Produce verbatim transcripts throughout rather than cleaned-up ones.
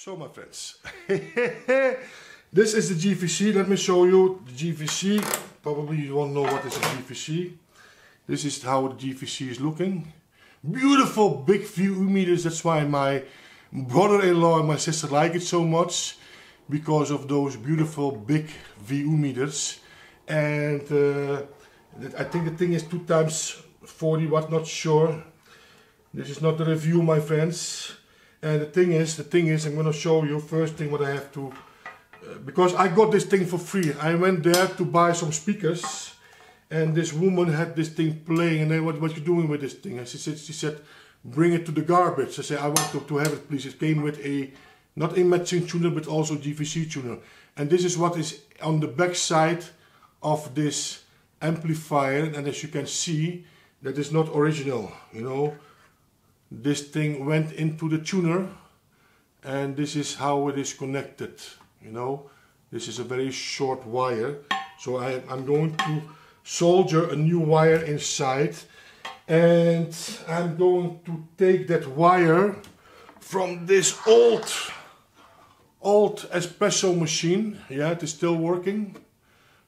So my friends, this is the G V C. Let me show you the G V C. Probably you won't know what is a G V C. This is how the G V C is looking. Beautiful big V U meters. That's why my brother-in-law and my sister like it so much, because of those beautiful big V U meters. And uh, I think the thing is two times forty watt, not sure. This is not the review, my friends. And the thing is, the thing is, I'm gonna show you first thing what I have to, uh, because I got this thing for free. I went there to buy some speakers, and this woman had this thing playing. And then what, what you doing with this thing? And she said, she said, bring it to the garbage. I said, I want to, to have it, please. It came with a, not a matching tuner, but also G V C tuner. And this is what is on the back side of this amplifier. And as you can see, that is not original, you know. This thing went into the tuner, and this is how it is connected, you know. This is a very short wire, so I, I'm going to solder a new wire inside, and I'm going to take that wire from this old old espresso machine. Yeah, it is still working,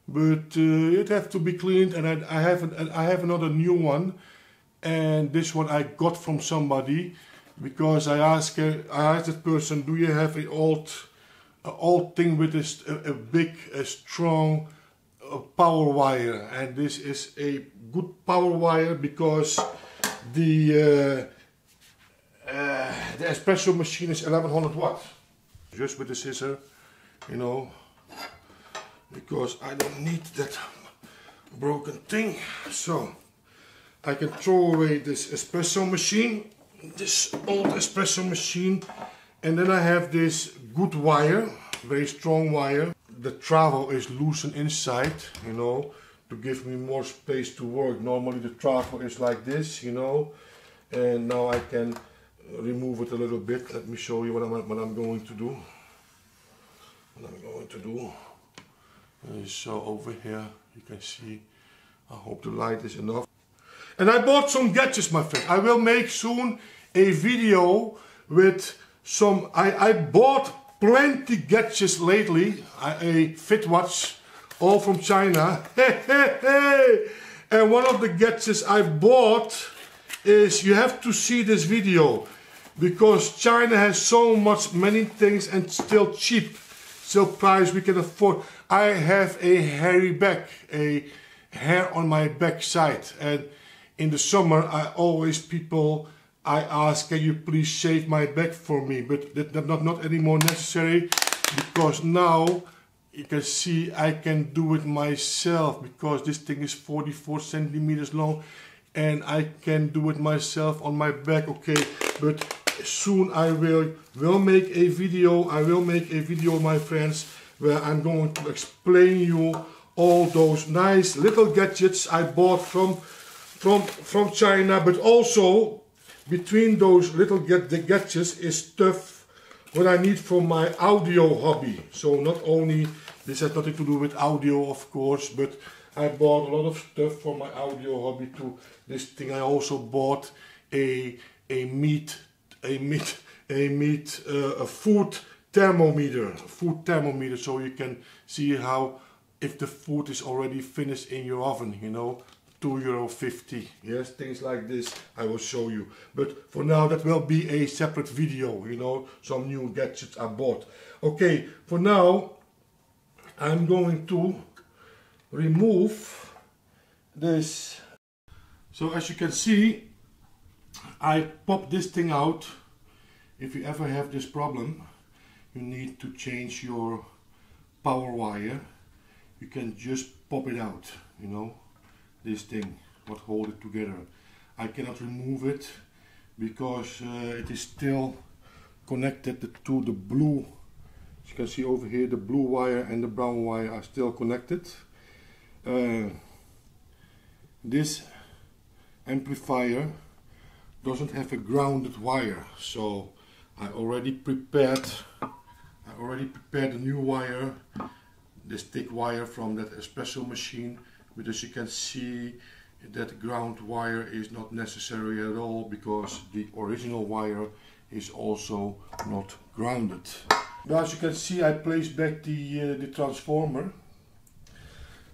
but uh, it has to be cleaned, and I, I, have an, I have another new one. And this one I got from somebody, because I asked her, I asked that person, do you have an old, an old thing with a, a big, a strong a power wire? And this is a good power wire, because the uh, uh, the espresso machine is eleven hundred watt. Just with the scissor, you know, because I don't need that broken thing. So I can throw away this espresso machine, this old espresso machine, and then I have this good wire, very strong wire. The travel is loosened inside, you know, to give me more space to work. Normally the travel is like this, you know, and now I can remove it a little bit. Let me show you what I'm, what I'm going to do. What I'm going to do. And so over here you can see, I hope the light is enough. And I bought some gadgets, my friend. I will make soon a video with some... I, I bought plenty gadgets lately. I, a Fitwatch, all from China. And one of the gadgets I bought is... You have to see this video, because China has so much, many things, and still cheap. Still price we can afford. I have a hairy back, a hair on my back side. And in the summer, I always people, I ask, can you please shave my back for me? But that's not, not anymore necessary, because now you can see I can do it myself, because this thing is forty-four centimeters long, and I can do it myself on my back, okay? But soon I will, will make a video, I will make a video, my friends, where I'm going to explain you all those nice little gadgets I bought from From, from China. But also between those little get, the gadgets is stuff what I need for my audio hobby. So not only, this has nothing to do with audio of course, but I bought a lot of stuff for my audio hobby too. This thing I also bought a a meat a meat a meat uh, a food thermometer, food thermometer, so you can see how if the food is already finished in your oven, you know. two euro fifty, yes, things like this I will show you. But for now that will be a separate video, you know, some new gadgets I bought. Okay, for now I'm going to remove this. So as you can see, I pop this thing out. If you ever have this problem, you need to change your power wire, you can just pop it out, you know. This thing, what hold it together. I cannot remove it, because uh, it is still connected to the blue. As you can see over here, the blue wire and the brown wire are still connected. Uh, this amplifier doesn't have a grounded wire, so I already prepared. I already prepared a new wire, this thick wire from that espresso machine. But as you can see, that ground wire is not necessary at all, because the original wire is also not grounded. Now, as you can see, I place back the, uh, the transformer.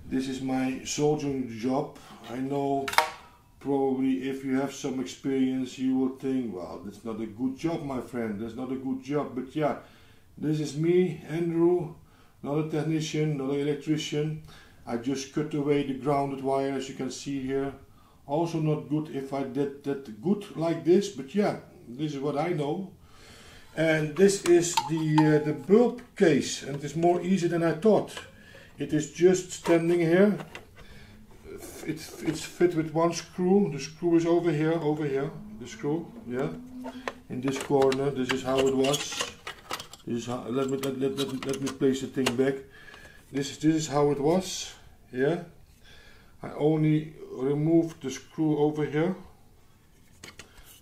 This is my soldering job. I know probably if you have some experience you will think, well, that's not a good job, my friend, that's not a good job. But yeah, this is me, Andrew, not a technician, not an electrician. I just cut away the grounded wire, as you can see here. Also not good if I did that good like this, but yeah, this is what I know. And this is the, uh, the bulb case, and it is more easy than I thought. It is just standing here. It, it's fit with one screw. The screw is over here, over here, the screw, yeah, in this corner. This is how it was. This is how, let, me, let, let, let, let me place the thing back. This is, this is how it was, yeah. I only removed the screw over here.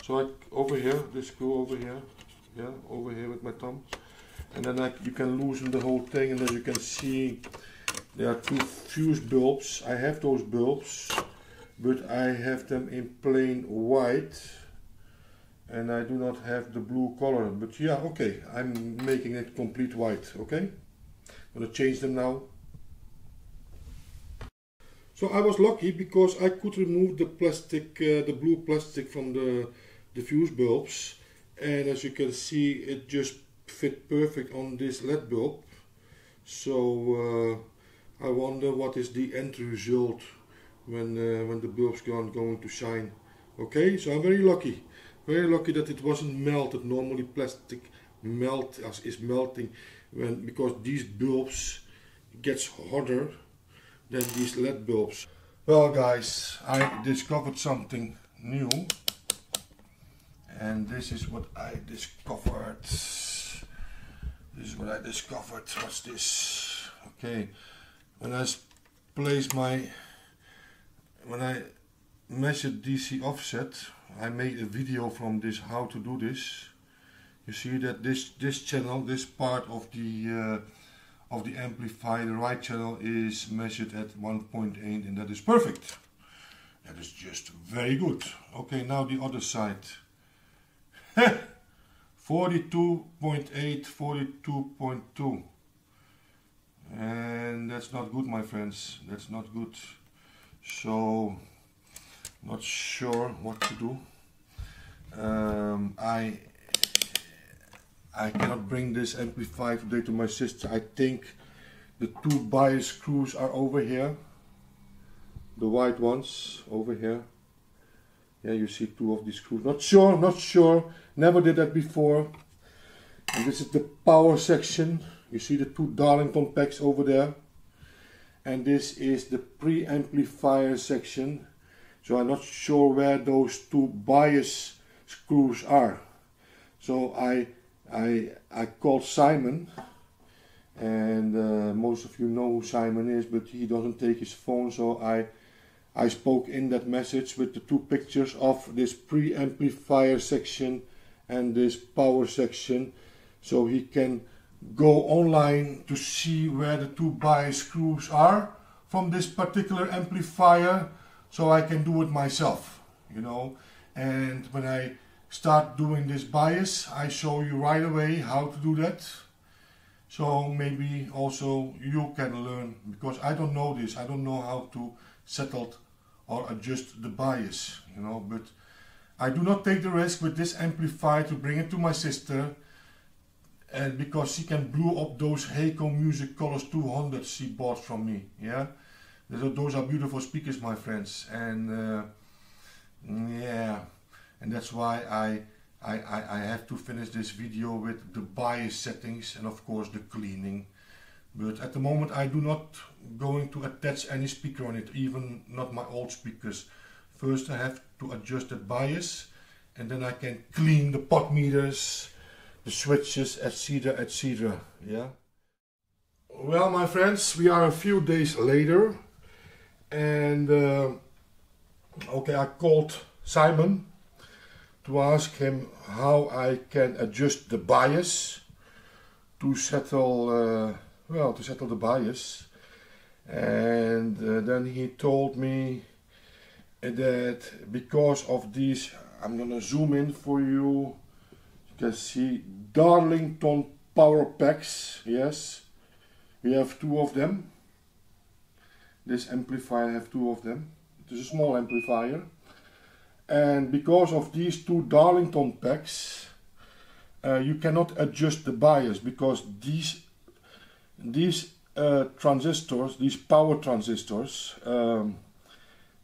So I, over here, this screw over here, yeah, over here with my thumb. And then I, you can loosen the whole thing, and as you can see, there are two fuse bulbs. I have those bulbs, but I have them in plain white, and I do not have the blue color. But yeah, okay, I'm making it complete white, okay? I'm gonna change them now. So I was lucky because I could remove the plastic, uh, the blue plastic from the, the fuse bulbs, and as you can see, it just fit perfect on this L E D bulb. So uh, I wonder what is the end result when uh, when the bulbs are going to shine. Okay, so I'm very lucky, very lucky that it wasn't melted. Normally plastic melt as is melting when because these bulbs gets hotter than these L E D bulbs. Well, guys, I discovered something new, and this is what I discovered. This is what I discovered. What's this? Okay. When I place my, when I measure D C offset, I made a video from this how to do this. You see that this this channel, this part of the uh, of the amplifier, the right channel, is measured at one point eight, and that is perfect. That is just very good. Okay, now the other side. forty-two point eight, forty-two point two. And that's not good, my friends, that's not good. So, not sure what to do. Um, I I cannot bring this amplifier today to my sister. I think the two bias screws are over here. The white ones over here. Yeah, you see two of these screws. Not sure, not sure. Never did that before. And this is the power section. You see the two Darlington packs over there, and this is the pre-amplifier section. So I'm not sure where those two bias screws are. So I I I called Simon, and uh, most of you know who Simon is, but he doesn't take his phone. So I I spoke in that message with the two pictures of this pre-amplifier section and this power section, so he can go online to see where the two bias screws are from this particular amplifier, so I can do it myself, you know. And when I start doing this bias, I show you right away how to do that, so maybe also you can learn, because I don't know this. I don't know how to settle or adjust the bias, you know. But I do not take the risk with this amplifier to bring it to my sister, and because she can blow up those Heiko Music Colors two hundred she bought from me, yeah. Those are beautiful speakers, my friends, and uh, yeah, and that's why I, I, I, I have to finish this video with the bias settings and of course the cleaning. But at the moment I do not going to attach any speaker on it, even not my old speakers. First I have to adjust the bias, and then I can clean the pot meters, the switches, et cetera, et cetera. Yeah. Well, my friends, we are a few days later, and uh, okay, I called Simon to ask him how I can adjust the bias to settle, uh, well, to settle the bias, and uh, then he told me that because of these, I'm gonna zoom in for you. You can see Darlington power packs. Yes, we have two of them. This amplifier have two of them. It is a small amplifier, and because of these two Darlington packs, uh, you cannot adjust the bias, because these these uh, transistors, these power transistors, um,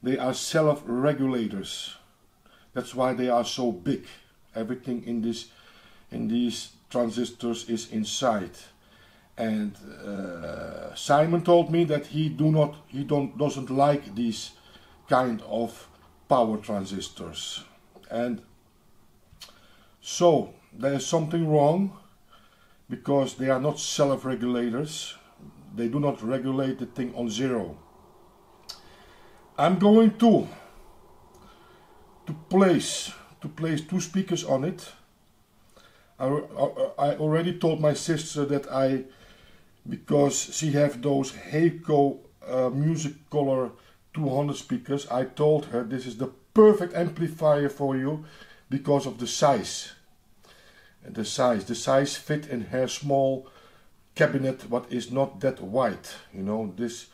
they are self-regulators. That's why they are so big. Everything in this in these transistors is inside. And uh, Simon told me that he do not he don't doesn't like these kind of power transistors, and so there is something wrong, because they are not self-regulators. They do not regulate the thing on zero. I'm going to to place to place two speakers on it. I, I, I already told my sister that I, because she have those Heiko uh, Music Color two hundred speakers, I told her this is the perfect amplifier for you because of the size. And the size, the size fit in her small cabinet, what is not that wide. You know, this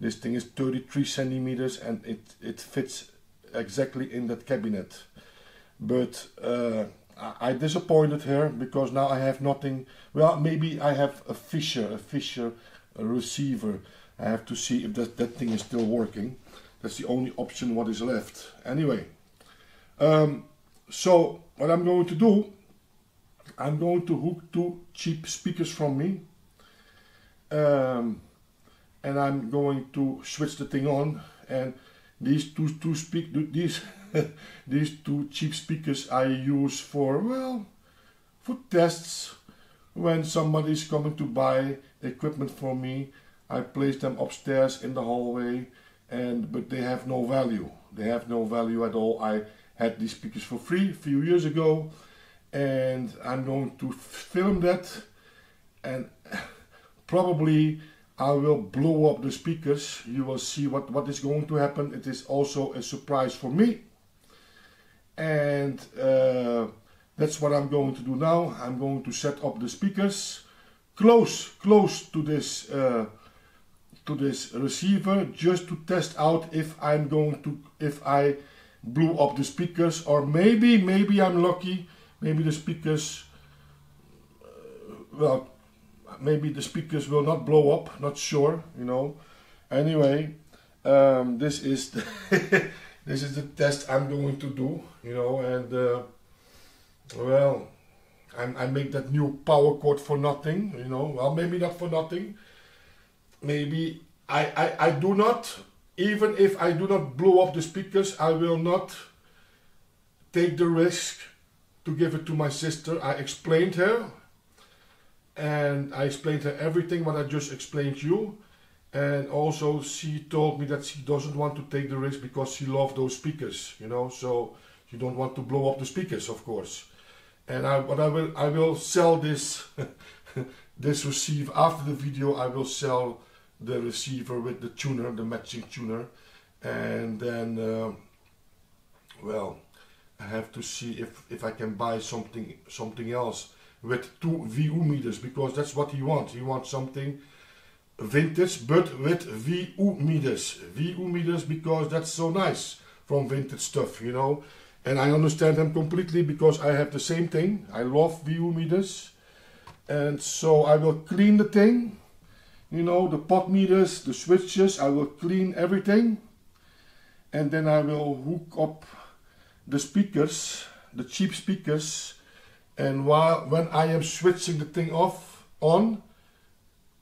this thing is thirty-three centimeters, and it it fits exactly in that cabinet. But uh, I disappointed her, because now I have nothing. Well, maybe I have a Fisher, a Fisher a receiver. I have to see if that, that thing is still working. That's the only option what is left. Anyway, um, so what I'm going to do, I'm going to hook two cheap speakers from me. Um, and I'm going to switch the thing on, and these two, two speak, these, these two cheap speakers I use for, well, for tests. When somebody is coming to buy equipment for me, I place them upstairs in the hallway, and but they have no value. They have no value at all. I had these speakers for free a few years ago, and I'm going to film that, and probably I will blow up the speakers. You will see what, what is going to happen. It is also a surprise for me. And uh, that's what I'm going to do now. I'm going to set up the speakers close, close to this, uh, to this receiver, just to test out if I'm going to, if I blew up the speakers, or maybe, maybe I'm lucky. Maybe the speakers, uh, well, maybe the speakers will not blow up. Not sure, you know. Anyway, um, this is the this is the test I'm going to do, you know. And uh, well, I'm, I make that new power cord for nothing, you know. Well, maybe not for nothing. Maybe I, I I do not. Even if I do not blow up the speakers, I will not take the risk to give it to my sister. I explained her. And I explained her everything what I just explained to you, and also she told me that she doesn't want to take the risk, because she loves those speakers, you know. So you don't want to blow up the speakers, of course. And I, but I will, I will sell this, this receiver after the video. I will sell the receiver with the tuner, the matching tuner, and then, uh, well, I have to see if if I can buy something something else. With two V U meters, because that's what he wants. He wants something vintage, but with V U meters. V U meters, because that's so nice from vintage stuff, you know. And I understand him completely, because I have the same thing. I love V U meters. And so I will clean the thing, you know, the pot meters, the switches. I will clean everything. And then I will hook up the speakers, the cheap speakers. And while when I am switching the thing off on,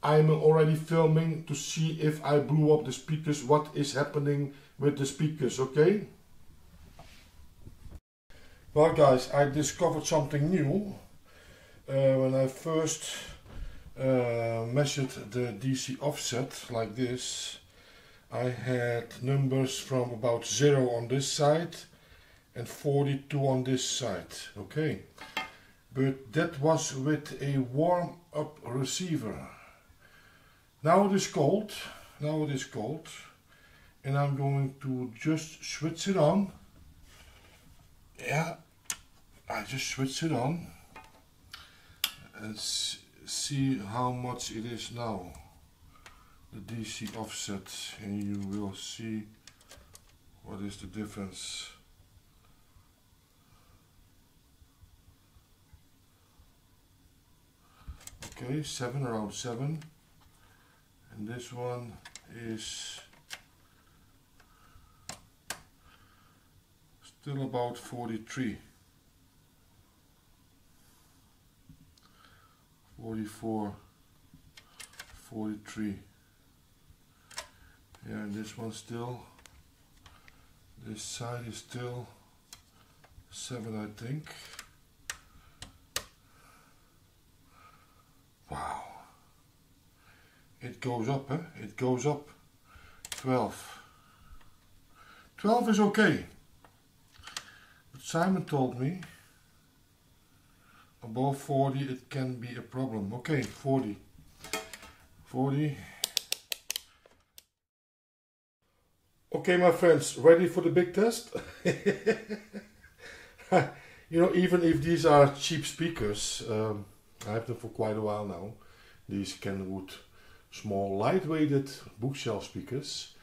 I'm already filming to see if I blew up the speakers, what is happening with the speakers, okay? Well guys, I discovered something new. Uh, when I first uh, measured the D C offset like this, I had numbers from about zero on this side and forty-two on this side, okay? But that was with a warm-up receiver. Now it is cold, now it is cold, and I'm going to just switch it on. Yeah, I just switch it on. and see how much it is now, the D C offset, and you will see what is the difference. Okay, seven, around seven, and this one is still about forty-three, forty-four, forty-three. Yeah, and this one still, this side is still seven, I think. Wow, it goes up, eh? It goes up. twelve. twelve is okay. But Simon told me above forty it can be a problem. Okay, forty. forty. Okay, my friends, ready for the big test? You know, even if these are cheap speakers, um, I have them for quite a while now, these Kenwood small lightweighted bookshelf speakers,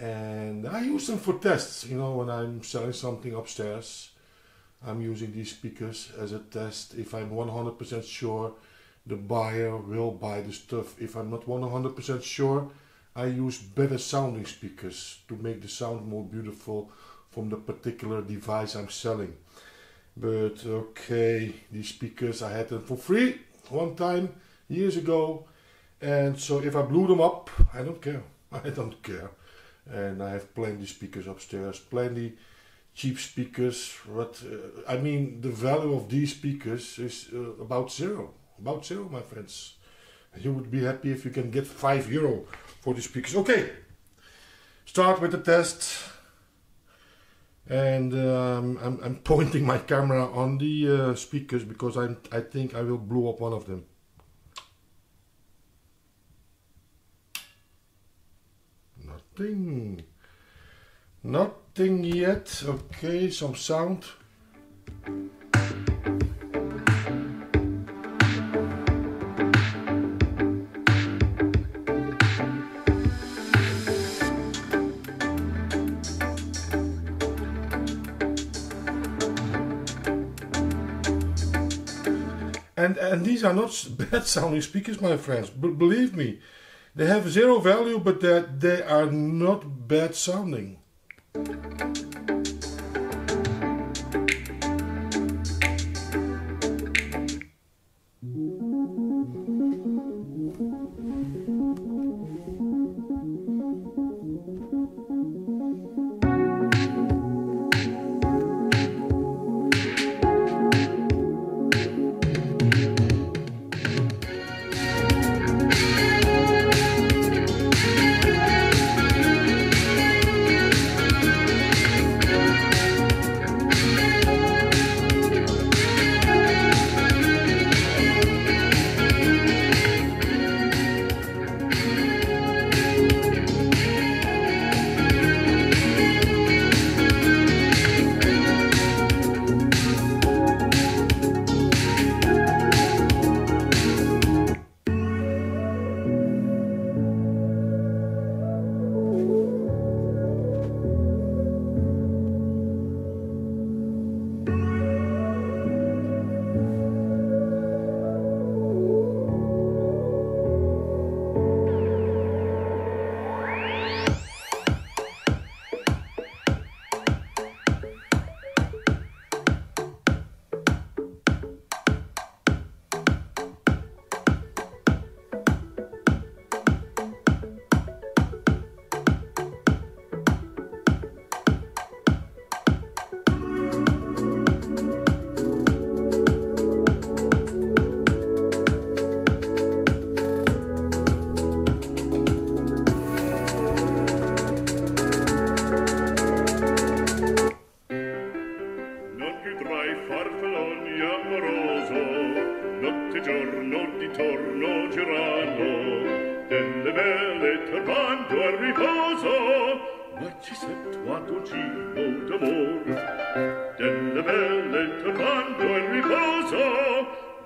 and I use them for tests. You know, when I'm selling something upstairs, I'm using these speakers as a test if I'm one hundred percent sure the buyer will buy the stuff. If I'm not one hundred percent sure, I use better sounding speakers to make the sound more beautiful from the particular device I'm selling. But okay, these speakers, I had them for free one time years ago, and so if I blew them up, I don't care. I don't care. And I have plenty speakers upstairs, plenty cheap speakers. But uh, I mean, the value of these speakers is uh, about zero, about zero, my friends. You would be happy if you can get five euro for these speakers. Okay, start with the test. And um, I'm, I'm pointing my camera on the uh, speakers because I'm, I think I will blow up one of them. Nothing. Nothing yet. Okay, some sound. And, and these are not bad sounding speakers, my friends. B believe me, they have zero value, but that they are not bad sounding.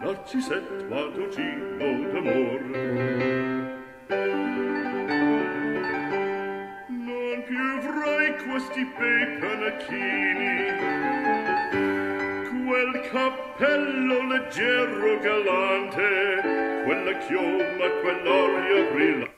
Narcisetto quattuccino d'amor. Non più vorrei questi bei panacchini, quel cappello leggero galante, quella chioma, quell'aria brillante.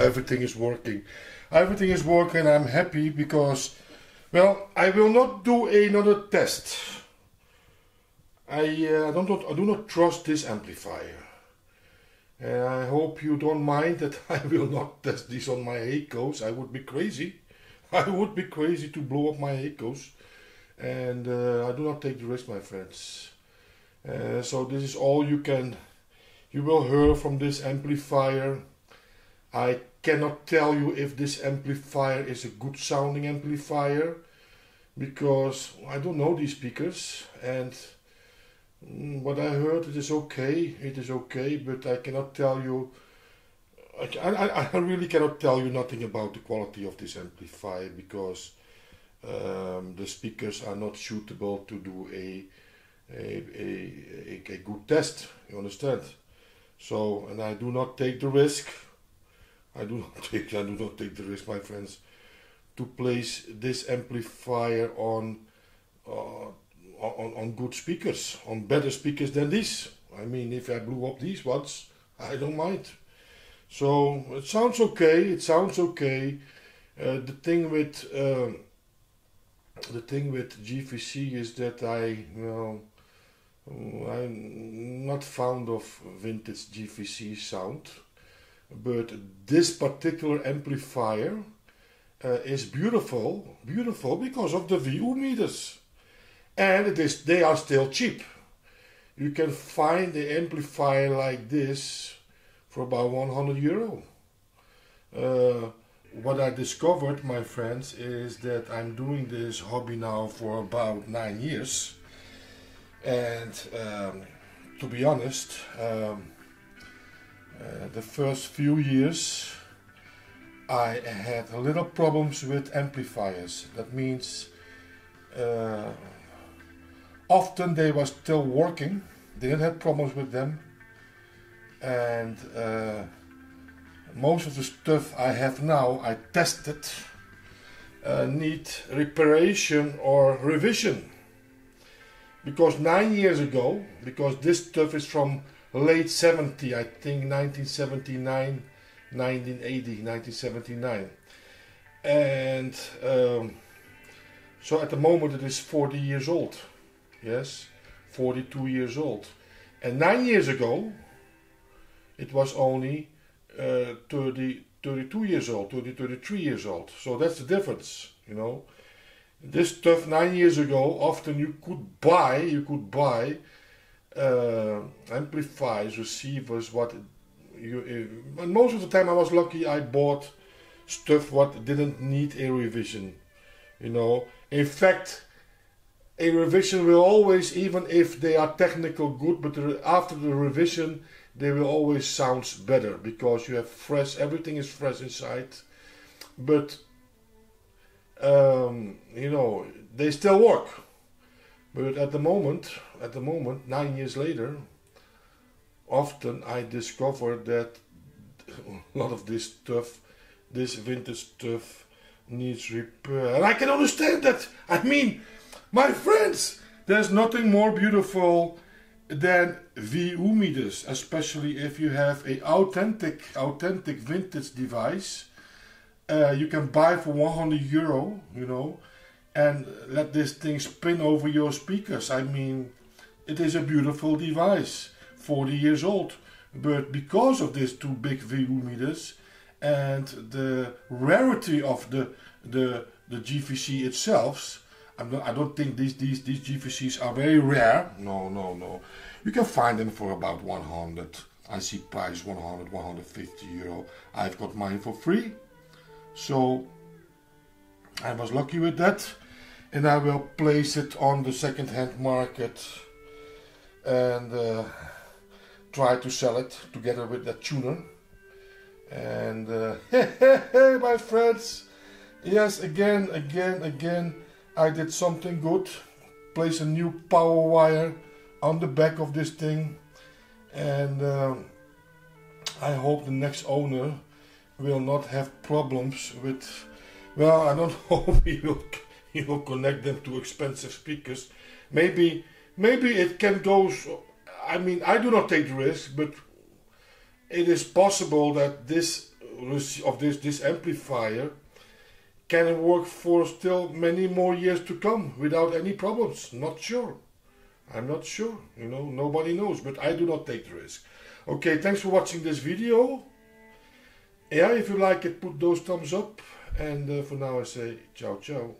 Everything is working. Everything is working. I'm happy because, well, I will not do another test. I uh, don't, I do not trust this amplifier, and I hope you don't mind that I will not test this on my Hecos. I would be crazy. I would be crazy to blow up my Hecos, and uh, I do not take the risk, my friends. Uh, so this is all you can, you will hear from this amplifier. I cannot tell you if this amplifier is a good sounding amplifier because I don't know these speakers, and what I heard, it is okay, it is okay, but I cannot tell you, I, I, I really cannot tell you nothing about the quality of this amplifier because um, the speakers are not suitable to do a, a, a, a, a good test, you understand? So, and I do not take the risk. I do not take, I do not take the risk, my friends, to place this amplifier on, uh, on on good speakers, on better speakers than these. I mean, if I blew up these ones, I don't mind. So it sounds okay. It sounds okay. Uh, the thing with uh, the thing with J V C is that I, well, I'm not fond of vintage J V C sound. But this particular amplifier uh, is beautiful, beautiful because of the V U meters, and it is they are still cheap. You can find the amplifier like this for about one hundred euro. Uh, what I discovered, my friends, is that I'm doing this hobby now for about nine years, and um, to be honest. Um, Uh, the first few years I had a little problems with amplifiers. That means uh, often they were still working, didn't have problems with them, and uh, most of the stuff I have now I tested uh, need reparation or revision, because nine years ago, because this stuff is from late seventy, I think nineteen seventy-nine, nineteen eighty, nineteen seventy-nine, and um, so at the moment it is forty years old, yes, forty-two years old, and nine years ago it was only uh, thirty, thirty-two years old, thirty, thirty-three years old, so that's the difference, you know. This stuff nine years ago, often you could buy, you could buy Uh, amplifiers, receivers, what you, uh, and most of the time I was lucky I bought stuff what didn't need a revision, you know. In fact, a revision will always, even if they are technical good, but the, after the revision they will always sound better because you have fresh, everything is fresh inside. But um, you know, they still work. But at the moment, at the moment, nine years later, often I discover that a lot of this stuff, this vintage stuff, needs repair. And I can understand that. I mean, my friends, there's nothing more beautiful than V U meters, especially if you have a authentic, authentic vintage device. Uh, you can buy for one hundred euro, you know, and let this thing spin over your speakers. I mean, it is a beautiful device, forty years old, but because of these two big V U meters and the rarity of the the the J V C itself, I'm not, I don't think these these these J V Cs are very rare. No, no, no. You can find them for about one hundred. I see price one hundred, one hundred fifty euro. I've got mine for free, so I was lucky with that, and I will place it on the second-hand market and uh, try to sell it together with that tuner. And uh, hey, hey, hey, my friends, yes, again, again, again, I did something good. Place a new power wire on the back of this thing, and uh, I hope the next owner will not have problems with. Well, I don't know. he will he will connect them to expensive speakers. Maybe maybe it can go. So, I mean, I do not take the risk, but it is possible that this of this this amplifier can work for still many more years to come without any problems. Not sure. I'm not sure. You know, nobody knows. But I do not take the risk. Okay, thanks for watching this video. Yeah, if you like it, put those thumbs up. And uh, for now, I say ciao, ciao.